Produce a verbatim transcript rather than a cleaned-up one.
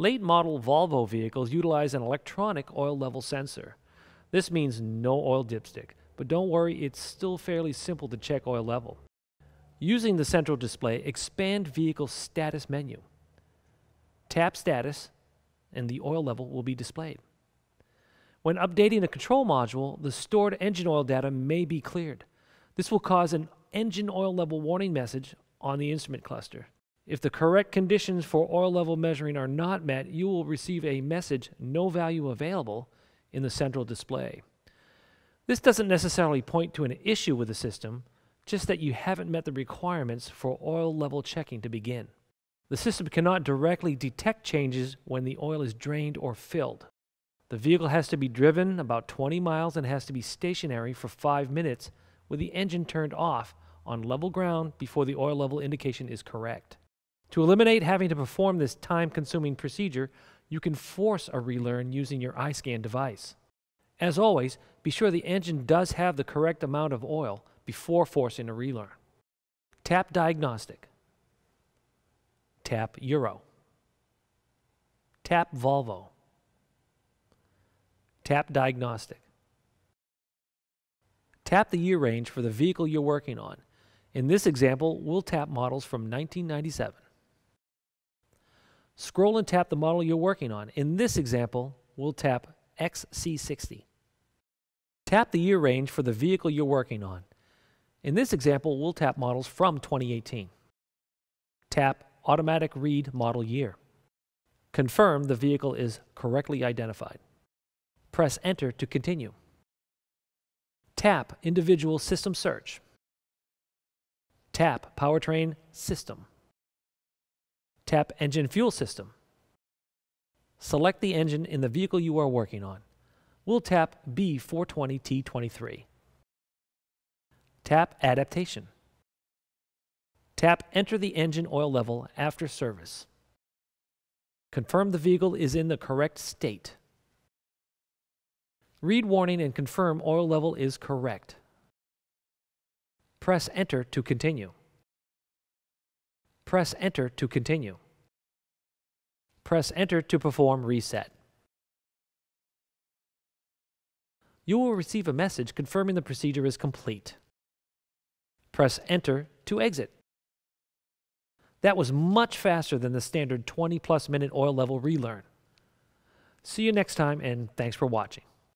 Late model Volvo vehicles utilize an electronic oil level sensor. This means no oil dipstick, but don't worry, it's still fairly simple to check oil level. Using the central display, expand vehicle status menu. Tap status and the oil level will be displayed. When updating the control module, the stored engine oil data may be cleared. This will cause an engine oil level warning message on the instrument cluster. If the correct conditions for oil level measuring are not met, you will receive a message, "No value available," in the central display. This doesn't necessarily point to an issue with the system, just that you haven't met the requirements for oil level checking to begin. The system cannot directly detect changes when the oil is drained or filled. The vehicle has to be driven about twenty miles and has to be stationary for five minutes with the engine turned off on level ground before the oil level indication is correct. To eliminate having to perform this time-consuming procedure, you can force a relearn using your iSCAN device. As always, be sure the engine does have the correct amount of oil before forcing a relearn. Tap Diagnostic. Tap Euro. Tap Volvo. Tap Diagnostic. Tap the year range for the vehicle you're working on. In this example, we'll tap models from nineteen ninety-seven. Scroll and tap the model you're working on. In this example, we'll tap X C sixty. Tap the year range for the vehicle you're working on. In this example, we'll tap models from twenty eighteen. Tap Automatic Read Model Year. Confirm the vehicle is correctly identified. Press Enter to continue. Tap Individual System Search. Tap Powertrain System. Tap Engine Fuel System. Select the engine in the vehicle you are working on. We'll tap B four twenty T twenty-three. Tap Adaptation. Tap Enter the engine oil level after service. Confirm the vehicle is in the correct state. Read warning and confirm oil level is correct. Press Enter to continue. Press Enter to continue. Press Enter to perform reset. You will receive a message confirming the procedure is complete. Press Enter to exit. That was much faster than the standard twenty plus minute oil level relearn. See you next time, and thanks for watching.